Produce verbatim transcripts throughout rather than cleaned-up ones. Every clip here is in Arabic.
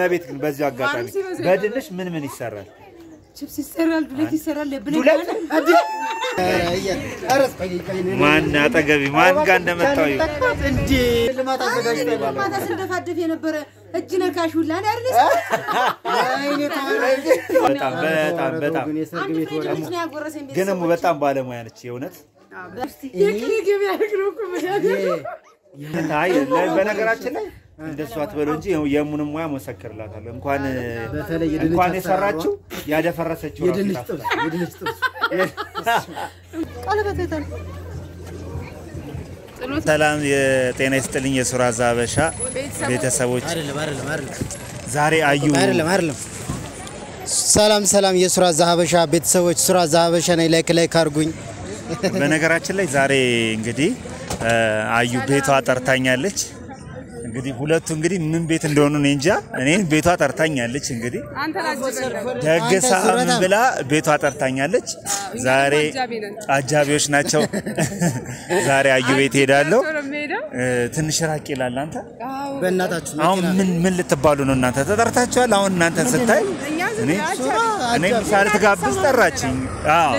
ما بيتك بزي أقطع بدلش من من يسرال شبسي يسرال بلك يسرال لبلك أدي أرز ما ناتجبي ما كان دم الطوي لما تسجل لما تسجل فادي في نبرة الجنا كاشول لا نرلس بتام بتام بتام جنا مو بتام باله ما ينتشي ونت يكلي كم يأكلوكم بجد هاي لا بنا كراشنا إذا سوات بلونجي هو يوم من ما مسكر لا تلهم كان كان سرّاتشو يا ده فرّساتشو سلام يا تنس تلين يا سورة زابشة بيت سويت زاري أيوم سلام سلام يا سورة زابشة بيت سويت سورة زابشة نيلك لك هارجون بنكراتش لي زاري عندي أيو بيت واترتاني عليك عندي بولا تونغري من بيت لونو نينجا أنا بيت واترتاني عليك عندي دعك سام بلا بيت واترتاني عليك زاري أجابيوش ناتشو زاري أيو بيت هيدالو تنشراكي لالان تا أو من من اللي تبالونو ناتا تدرتاشوا لاون ناتا ستاي أنا مسار تقابل تراتشين آه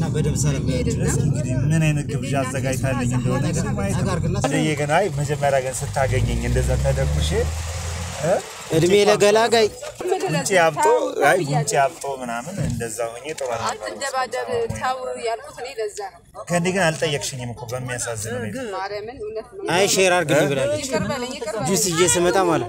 نا بدم سلام من أين الجوجات زعاي ثانيين دون هذا يعنى مجمع مراجع ستاعين عند زاتها دكتشة أدمي لا غلا غاي بنتي أبتو غاي بنتي أبتو منامن عند زاويني طبعا أنت بعد تاو يالموتني للزانو كان ديكن على تيكشيني مكوبان ميا سازني أي شير أرجع بلالي جوسي جيسي متى ماله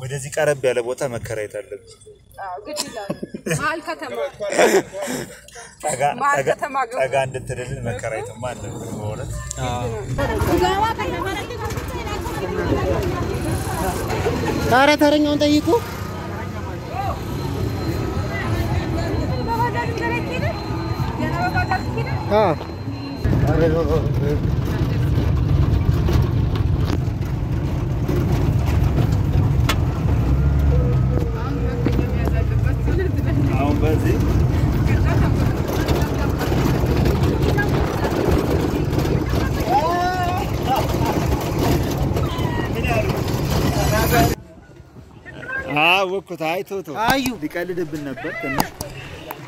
وده زيك عرب على بوتا مكريت على مالكتها مالكتها مالكتها أجاند تريل مكريت مالك بورد. تارة تارين عند يكو. ها. ها وقت هاي توتو أيو بيكالد بالنبات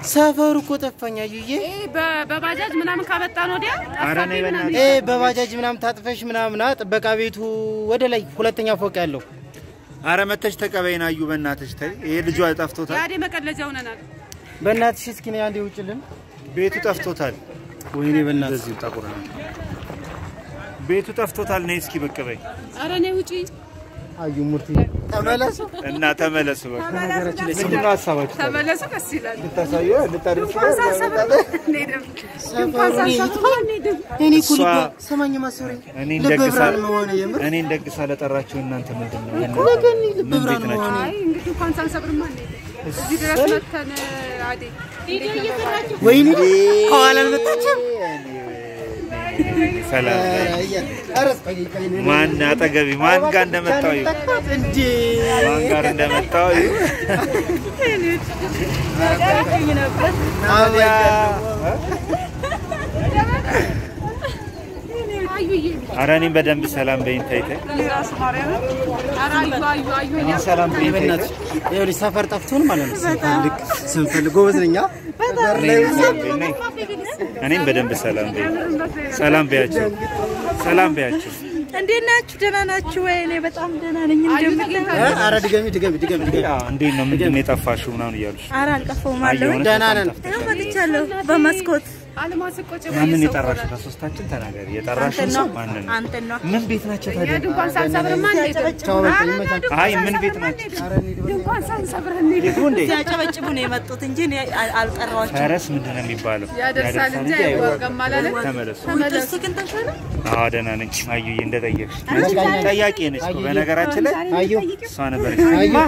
سافر كوتا فنيا يجي إيه بباجاج منام كابتن وديا إيه بباجاج منام تاتفش منام نات بكابيتو ودلعي كل تنيا فوق كله أرامتش تكابين أيو بناتش تاي إيه الجوال تفتوتال يا دي مكلا جونا نات بناتش كني عندي وشلون بيتو تفتوتال ويني بناتش تاكوران بيتو تفتوتال نيس كي بكابي أراني وشي أيو مرتي تملسوا؟ إنها تملسوا. تملسوا. تملسوا. تملسوا كسيلان. نتساير نتعرف. نيدم. نيدم. يعني كل سمعني مسوري. أني عندك سالة. أني عندك سالة الرجون أنت مدمن. كل كني لببران واني. إنك كون سال سبرمان. زيد رسمة عادي. ويني؟ قالوا المتجم. سلام ما ناتجبي ما كان دم الطوي ما كان دم الطوي أراني بدم بسلام بين تايته سلام بين تايته يوري سافر تفتون مالهم سنفل قوز لنيا أنا بدم بسلام بين سلام بياجو سلام بياجو عندنا نشودنا نشوفه بتأم دنا نجيم دنا. أراد دكامي دكامي دكامي دكامي. عندنا نمد نيتا فاشونا وياش. أراد كفو مالو. دنا دنا. أنا ما تشلو بمسكوت. على ماسكوت. أنا نيتا راش كاسوس تاجن تنا غيري تراش سبحان الله. أنتنا. من بيتنا تشتري. يا دكان سان سبر من بيت. هاي من بيتنا. دكان سان سبر هني. يكوندي. يا شباب تبوني ما تطنجني على الراش. هرس من دنا ميبالو. يا درسان جاي وكملنا. تمرس. تمرس كنت شلون؟ هذا أنا نجمع يجين ده تيجي. تيجي كيني سكوب أنا كرات شلون؟ أيوه. سانة بري. ما.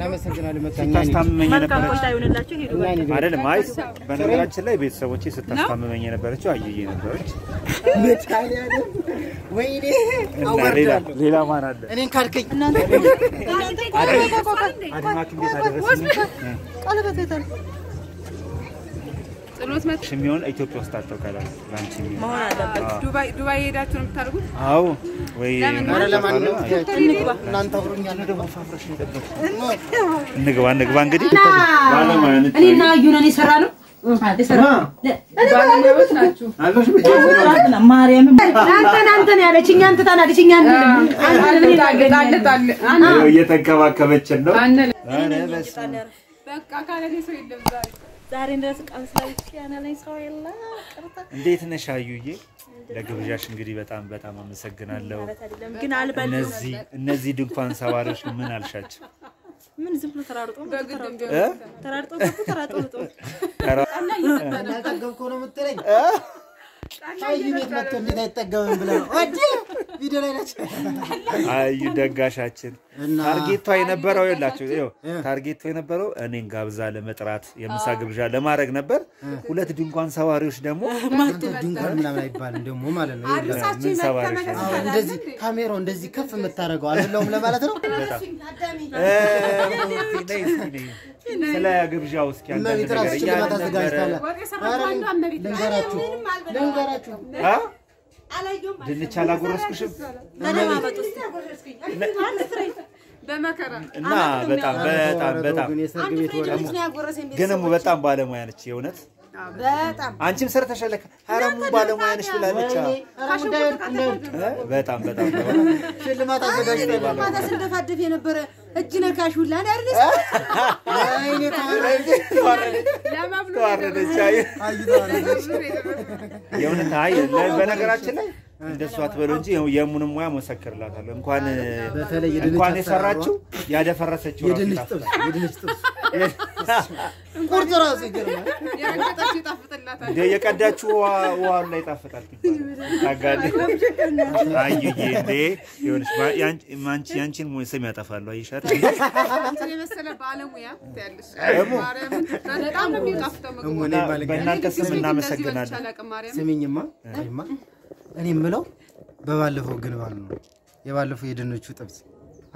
نمسكنا لما تستعمل مين برا؟ هذا المايس. أنا كرات شلون بيت سوتش تستعمل مين برا؟ شو أيجين برا؟ بتحالي أنا. ويني؟ ليلا ليلا ما ناد. أنا كاركي. أنا ما كنت أدرس. أنا بتدرس. شميون أيتوبيا ستارتو كلا لانشميون. ما هذا؟ دبي دبي إذا تروم تارجو؟ أو. أنا لما نقول نانتورون يعني ده بفرش نقول. نقوان نقوان كذي. أنا نا يوناني سرانو. هذا سرانو. لا. أنا بس ناتشو. أنا شو بيجي؟ أنا ماريا مم. أنت أنت نادي تشينغان أنت نادي تشينغان. أنا بدي تاكل تاكل تاكل. أنا. يتكلم كمتشنو. أنا بس. كأكلة دي سويت دبي. دارين رزق أمسلك أنا لين سوي الله كرتا. ديت نشايوية. لكن بجاش نجري بتعم بتعم مسجنا له. ممكن على بالي. النزي النزي دكان سوارش من الشات. من زمن ترارتون. ترارتون ترارتون. أنا تجمع كنا مترين. أي ميت مترين ده تجمع بلاه. أجي فيديو لنا. أيو دعاش أشين. تارجيت توي نببر أويل لاتشو إيوه تارجيت توي نببر أنا إن جاب زال مترات يا مساجب زال ما رج نببر ولا تدين كون سواريش دمو ما تدين كون من لا يبال دمو ما لنا من سواريش دزي كاميرون دزي كف مترجو على اللهم لا بالاترو سلا جاب جاوس كأنت ما يتراسش ما تزعج سلا دنجراتو دنجراتو ها دنيت شالا غورس كشيب. دنيا ما بتوصل. بمكرة. نا بتام بتام بتام. جنب بتام بالهم ويا نشيء ونت. بتام. أنتم سرت شلك هرم بالهم ويا نشيء لا نشيء. بتام بتام. شل ما تسدش بالهم. ما تسدش فادي فينا برا. الجنا كاشول لا نرنس. لا ما بلو. توارنس شاي. يوم نتاعي لا بنكرات شلك. دسوات بلونجي يومنا مويا مسكر لا تلو إنكوان إنكوان يسرّاتشو يا ده فرّسّتشو يدلستوس يدلستوس كورت راسي كرما يا كاتشي تفتل لا تلو يا كاتشو ووالله يتفتل أقعد أيوة يدي يونس ما يان مانش يانشين مو يسمع تفعله يشار ترى مسألة بالهم ويا تعلش مارم نادام نبي كفتم بنات كسمنا مسكر نادام سمين يما يما أني ملو ببالله فوق جنبالنا يبالله في يدنا نشوت أبس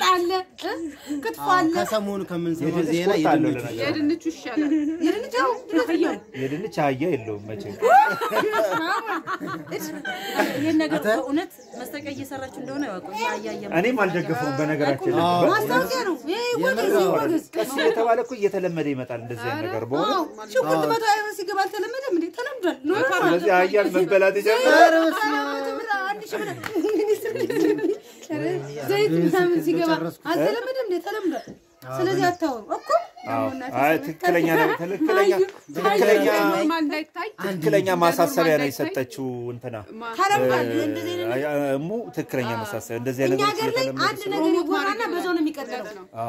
تعال كنت فعال كسمون كمن سمون زينا يدنيش يدنيش الشلة يدنيش الخيال يدنيش عيال اللوم ما تشوف ينقر قونت مستك أي سرّة تندونه وكل عيال أنا ما ألجأ فوق بنقرات كله ما استوعبوا إيه وجز وجز كسي تبالك كل يتلمذي مثلا زين نقربه شو كنت بدو أي شيء قبل تلمذي تلمذن نور عيال من بلادي جمال عندي شو بدو زيت مثلاً سيجاب هذا لا بدم ده لا بدم سلسلة تاور أكمل آه تكلينا تكلينا تكلينا تكلينا ماساسة يعني ستتشون فنا هرم مو تكلينا ماساسة دزينا نقول عادنا نقول أنا بزونا ميكرر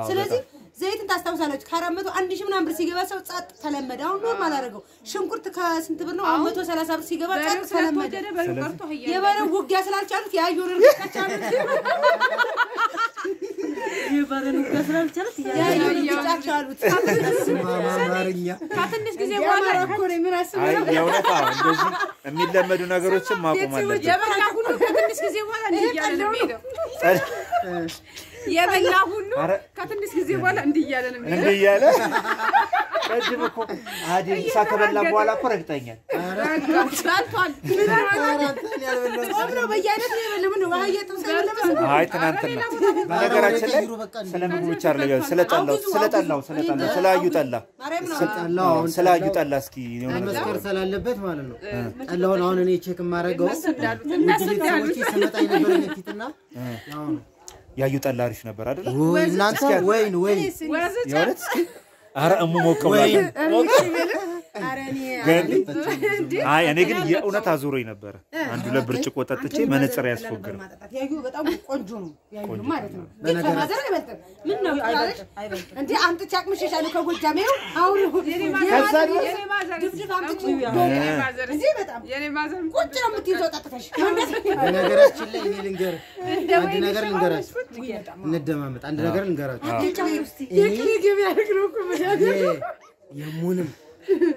سلسلة زيت أنت أستوصلك هرم متو عندي شو من عمر سيجاب سوت سات ثلاث مدام نور ما لارجو شو مكرت كاس أنت برنو عمر تو سلسلة سيجاب سات ثلاث مدام يا برا هو جالس على الشارع يا يورن يبارنو كسران شرط يا يا يا شارو سما مارينيا كاتنش كذي ولا كوري مراس مراس يا ولا كذي أميد لما دونا كروش ما كمان يا برا كونو كاتنش كذي ولا نيجي على الميدو يا بلا هونو كاتنس كذي ولا نديا لنا نديا له كذبكوا هذه ساكبلا بوالا كوركتانيا عمره بيجاني بيجاني منو ما هي تمسك هاي تنانتنا ما نقرأش له سلام بوشار ليه سلطة الله سلطة الله سلطة الله سلا يوت الله سلا يوت الله سكي مسكر سلا لبيت ما لنا الله نحن نيجيك مارجو يا يوت الله رشنا برا ده وين وين يا أرى أمو موكولا. أي أنا كن يا أنا تازوري نبرة. عندنا برشة قطة تشي ما نتسرع سفقر. يا جو بتأم كونجوم. كونجوم. ما زال بنتر. من نوع عارف؟ أنت أنت تشاك مشي شانو كقول جميل. أوه. يعني ما زال. يعني ما زال. جبت فامك شو يا؟ يعني ما زال. زين بتأم. يعني ما زال. كنت لما تيجي تتفش. عندنا غير تشيلي يلينجر. عندنا غير لينجر. ندمة عندنا غير لينجر. يكلي كم يأكلوكم. يمونم.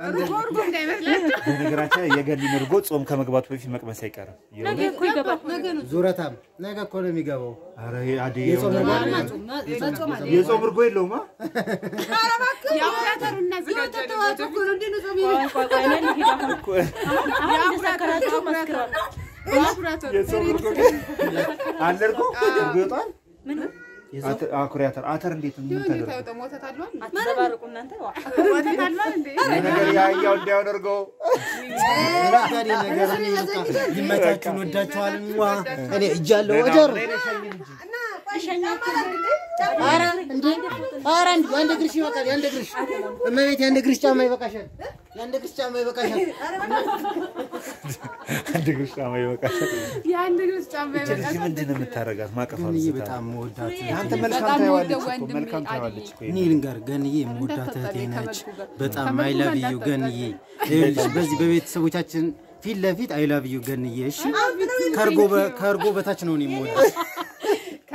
أرجو أرجو دايما لا قرأت يجيني أرجو صوم كم قبض في فيلم كم سيكار نجا كوي قبض زورة تام نجا كله ميجاو أرهي عادي يسوم يسوم أرجو يلوما يا أولاد الناس يا أولاد أرا عندي أرا عندي عندك ريش ما كان عندك ريش ما بيت عندك ريش تام ما يبكاشن عندك ريش تام ما يبكاشن عندك ريش تام ما يبكاشن يا عندك ريش تام ما يبكاشن من دينا متارجع ما كفاهم أنت ملكان تايوالد ملكان تايوالد نيلنجر غني مودات هتيناش بتأم I love you غني بس ببيت سويتاشن في اللفيت I love you غني إيش كارغو ب كارغو بتاشنوني مود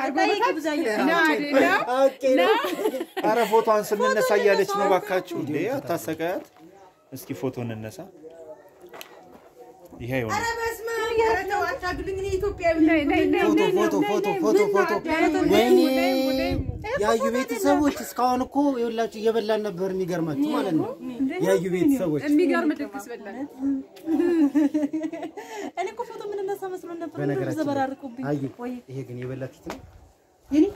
أربعة بزايا. نعم نعم. أرى فوتو عن سن الناس يالش نواكش وديا تاسكات. إسكي فوتو عن الناس. دي هاي ولا. أنا بس ما أرى توا تقولني توبيا. فوتو فوتو فوتو فوتو فوتو. وين؟ يا يبيت سوي تسكانو كو يلا تجيبلا نبرني قرمت مالنا. يا يبيت سوي. أمي قرمت تكسبلا. أنا كفوتو من الناس ما سمعنا فلوس زبراركو بي. هي كني يبلا كتير. يعني؟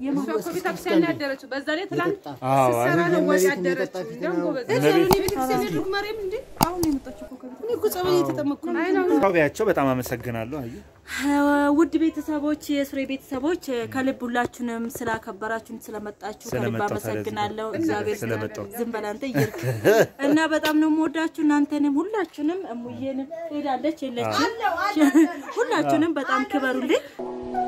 يا ماما كوبي تكسر ندرت وبزاريت لان. آه. سرنا وجه ندرت. نعم كوبي. إيش يعني نبي تكسر ندرت مريم دي؟ أو نبي تشوفه كده. نيكوس أبدي تتمكن. أنا. كوبي هتشو بتعمل مسجنا له هي. ود بيت سابوتش يسري بيت سابوتش كله بولاتشون مسلا كبراتشون سلامت أشوف كلبا مسجنا له. سلامت. زمبلان تيجي. أنا بتعمل موداتشون أنتني بولاتشونم أمويين إيرانلش إيرانلش. بولاتشونم بتعمل كبارولي.